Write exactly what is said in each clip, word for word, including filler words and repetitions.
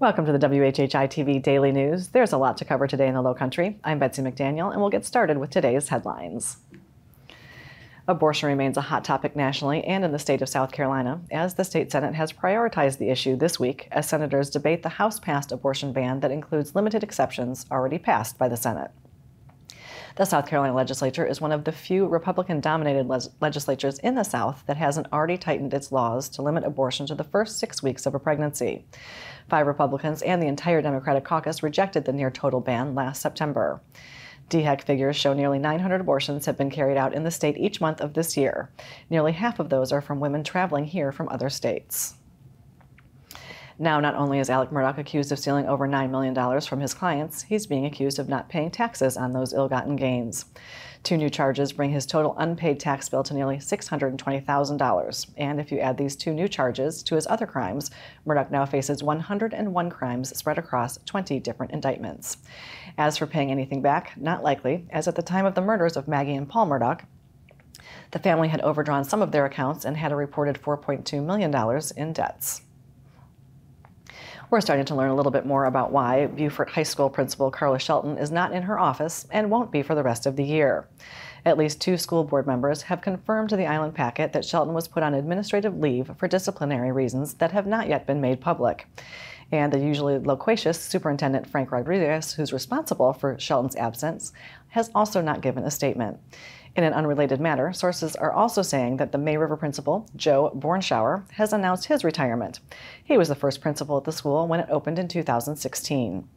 Welcome to the W H H I T V Daily News. There's a lot to cover today in the Lowcountry. I'm Betsy McDaniel, and we'll get started with today's headlines. Abortion remains a hot topic nationally and in the state of South Carolina, as the state Senate has prioritized the issue this week as senators debate the House-passed abortion ban that includes limited exceptions already passed by the Senate. The South Carolina legislature is one of the few Republican-dominated le- legislatures in the South that hasn't already tightened its laws to limit abortion to the first six weeks of a pregnancy. Five Republicans and the entire Democratic caucus rejected the near-total ban last September. D H E C figures show nearly nine hundred abortions have been carried out in the state each month of this year. Nearly half of those are from women traveling here from other states. Now, not only is Alec Murdoch accused of stealing over nine million dollars from his clients, he's being accused of not paying taxes on those ill-gotten gains. Two new charges bring his total unpaid tax bill to nearly six hundred twenty thousand dollars. And if you add these two new charges to his other crimes, Murdoch now faces one hundred one crimes spread across twenty different indictments. As for paying anything back, not likely, as at the time of the murders of Maggie and Paul Murdoch, the family had overdrawn some of their accounts and had a reported four point two million dollars in debts. We're starting to learn a little bit more about why Beaufort High School Principal Carla Shelton is not in her office and won't be for the rest of the year. At least two school board members have confirmed to the Island Packet that Shelton was put on administrative leave for disciplinary reasons that have not yet been made public. And the usually loquacious Superintendent Frank Rodriguez, who's responsible for Shelton's absence, has also not given a statement. In an unrelated matter, sources are also saying that the May River principal, Joe Bornshauer, has announced his retirement. He was the first principal at the school when it opened in two thousand sixteen.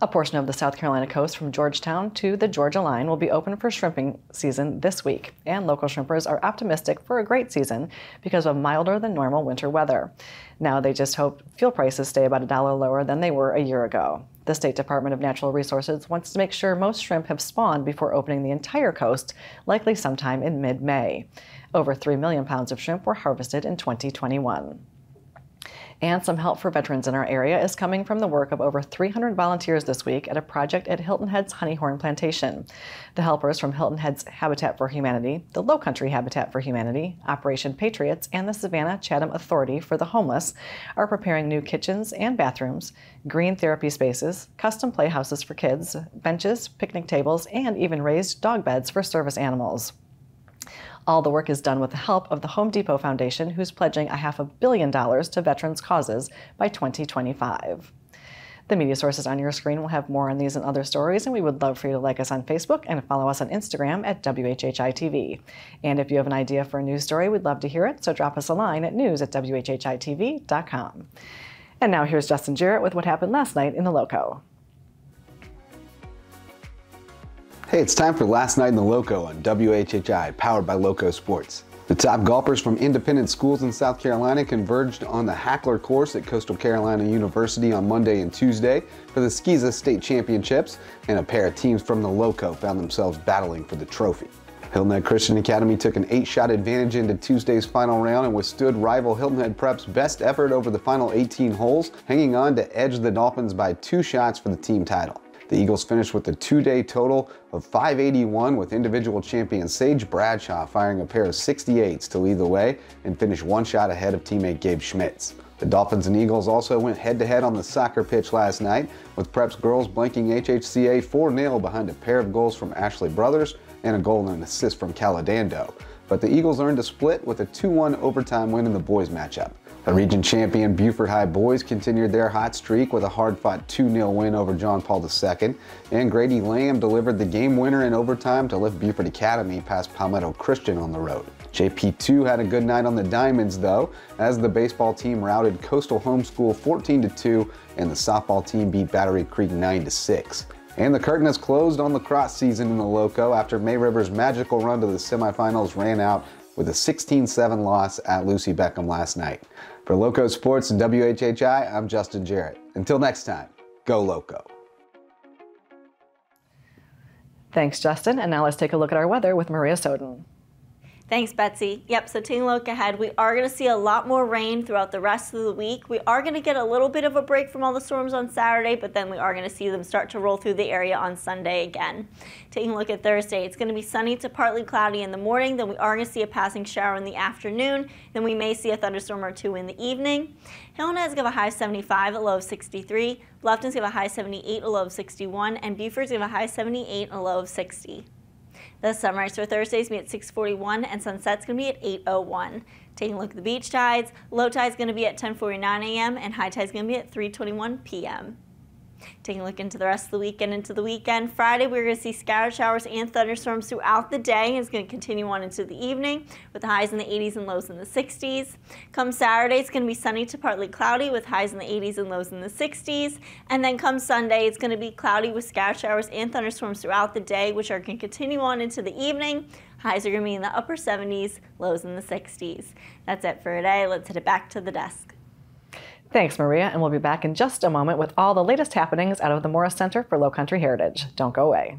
A portion of the South Carolina coast from Georgetown to the Georgia line will be open for shrimping season this week, and local shrimpers are optimistic for a great season because of milder than normal winter weather. Now they just hope fuel prices stay about a dollar lower than they were a year ago. The State Department of Natural Resources wants to make sure most shrimp have spawned before opening the entire coast, likely sometime in mid-May. Over three million pounds of shrimp were harvested in twenty twenty-one. And some help for veterans in our area is coming from the work of over three hundred volunteers this week at a project at Hilton Head's Honeyhorn Plantation. The helpers from Hilton Head's Habitat for Humanity, the Lowcountry Habitat for Humanity, Operation Patriots, and the Savannah-Chatham Authority for the Homeless are preparing new kitchens and bathrooms, green therapy spaces, custom playhouses for kids, benches, picnic tables, and even raised dog beds for service animals. All the work is done with the help of the Home Depot Foundation, who's pledging a half a billion dollars to veterans' causes by twenty twenty-five. The media sources on your screen will have more on these and other stories, and we would love for you to like us on Facebook and follow us on Instagram at W H H I T V. And if you have an idea for a news story, we'd love to hear it, so drop us a line at news at W H H I T V dot com. And now here's Justin Jarrett with what happened last night in the LowCo. Hey, it's time for Last Night in the LowCo on W H H I, powered by LowCo Sports. The top golfers from independent schools in South Carolina converged on the Hackler Course at Coastal Carolina University on Monday and Tuesday for the SCISA State Championships, and a pair of teams from the LowCo found themselves battling for the trophy. Hilton Head Christian Academy took an eight-shot advantage into Tuesday's final round and withstood rival Hilton Head Prep's best effort over the final eighteen holes, hanging on to edge the Dolphins by two shots for the team title. The Eagles finished with a two-day total of five eighty-one, with individual champion Sage Bradshaw firing a pair of sixty-eights to lead the way and finish one shot ahead of teammate Gabe Schmitz. The Dolphins and Eagles also went head-to-head on the soccer pitch last night, with Prep's girls blanking H H C A four nothing behind a pair of goals from Ashley Brothers and a goal and an assist from Caladando. But the Eagles earned a split with a two one overtime win in the boys' matchup. The region champion Buford High boys continued their hot streak with a hard-fought two nothing win over John Paul the Second, and Grady Lamb delivered the game winner in overtime to lift Buford Academy past Palmetto Christian on the road. J P two had a good night on the diamonds, though, as the baseball team routed Coastal Homeschool fourteen to two and the softball team beat Battery Creek nine to six. And the curtain has closed on lacrosse season in the LowCo after May River's magical run to the semifinals ran out with a sixteen seven loss at Lucy Beckham last night. For LowCo Sports and W H H I, I'm Justin Jarrett. Until next time, go LowCo. Thanks, Justin. And now let's take a look at our weather with Maria Soden. Thanks, Betsy. Yep, so taking a look ahead, we are going to see a lot more rain throughout the rest of the week. We are going to get a little bit of a break from all the storms on Saturday, but then we are going to see them start to roll through the area on Sunday again. Taking a look at Thursday, it's going to be sunny to partly cloudy in the morning. Then we are going to see a passing shower in the afternoon. Then we may see a thunderstorm or two in the evening. Hilton Head's going to have a high of seventy-five, a low of sixty-three. Bluffton's going to have a high of seventy-eight, a low of sixty-one. And Beaufort's going to have a high of seventy-eight, a low of sixty. The sunrise for Thursday is going to be at six forty-one and sunset's going to be at eight oh one. Taking a look at the beach tides, low tide's going to be at ten forty-nine a m and high tide's going to be at three twenty-one p m Taking a look into the rest of the weekend, into the weekend. Friday, we're going to see scattered showers and thunderstorms throughout the day, and it's going to continue on into the evening with the highs in the eighties and lows in the sixties. Come Saturday, it's going to be sunny to partly cloudy with highs in the eighties and lows in the sixties. And then come Sunday, it's going to be cloudy with scattered showers and thunderstorms throughout the day, which are going to continue on into the evening. Highs are going to be in the upper seventies, lows in the sixties. That's it for today. Let's head it back to the desk. Thanks, Maria, and we'll be back in just a moment with all the latest happenings out of the Morris Center for Lowcountry Heritage. Don't go away.